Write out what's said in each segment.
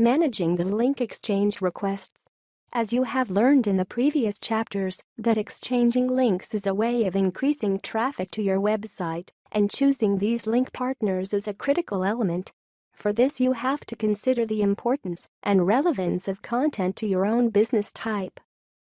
Managing the link exchange requests. As you have learned in the previous chapters, that exchanging links is a way of increasing traffic to your website, and choosing these link partners is a critical element. For this, you have to consider the importance and relevance of content to your own business type.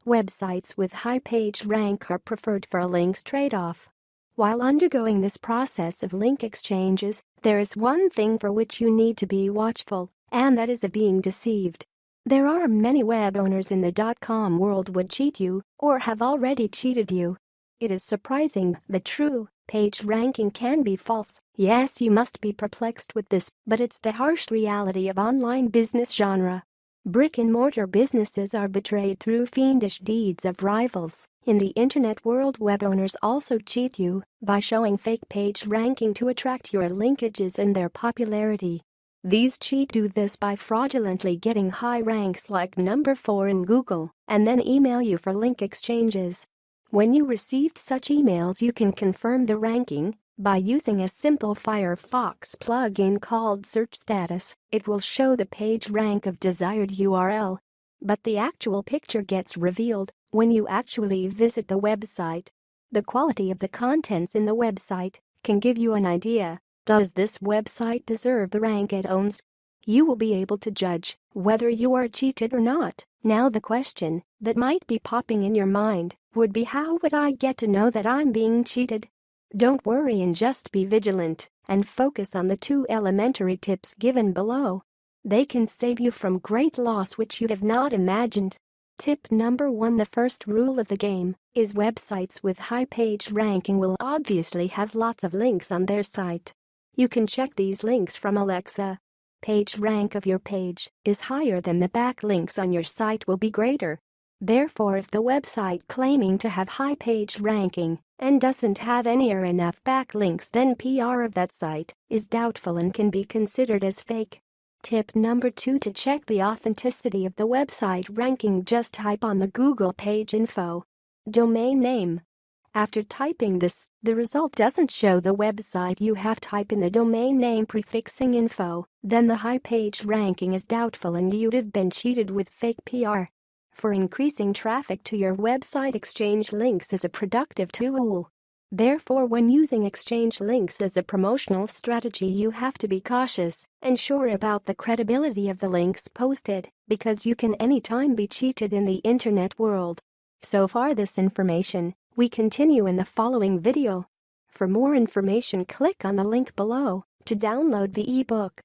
Websites with high page rank are preferred for a links trade-off. While undergoing this process of link exchanges, there is one thing for which you need to be watchful, and that is of being deceived. There are many web owners in the .com world would cheat you, or have already cheated you. It is surprising, but true, page ranking can be false. Yes, you must be perplexed with this, but it's the harsh reality of online business genre. Brick-and-mortar businesses are betrayed through fiendish deeds of rivals. In the internet world, web owners also cheat you by showing fake page ranking to attract your linkages and their popularity. These cheats do this by fraudulently getting high ranks like number 4 in Google, and then email you for link exchanges. When you received such emails, you can confirm the ranking by using a simple Firefox plugin called Search Status. It will show the page rank of desired URL. But the actual picture gets revealed when you actually visit the website. The quality of the contents in the website can give you an idea. Does this website deserve the rank it owns? You will be able to judge whether you are cheated or not. Now the question that might be popping in your mind would be, how would I get to know that I'm being cheated? Don't worry and just be vigilant and focus on the two elementary tips given below. They can save you from great loss which you have not imagined. Tip number 1. The first rule of the game is websites with high page ranking will obviously have lots of links on their site. You can check these links from Alexa. Page rank of your page is higher than the backlinks on your site will be greater. Therefore, if the website claiming to have high page ranking and doesn't have any or enough backlinks, then PR of that site is doubtful and can be considered as fake. Tip number 2. To check the authenticity of the website ranking, just type on the Google page info domain name. After typing this, the result doesn't show the website you have. Type in the domain name prefixing info, then the high page ranking is doubtful and you'd have been cheated with fake PR. For increasing traffic to your website, exchange links is a productive tool. Therefore, when using exchange links as a promotional strategy, you have to be cautious and sure about the credibility of the links posted, because you can anytime be cheated in the internet world. So far this information. We continue in the following video. For more information, click on the link below to download the ebook.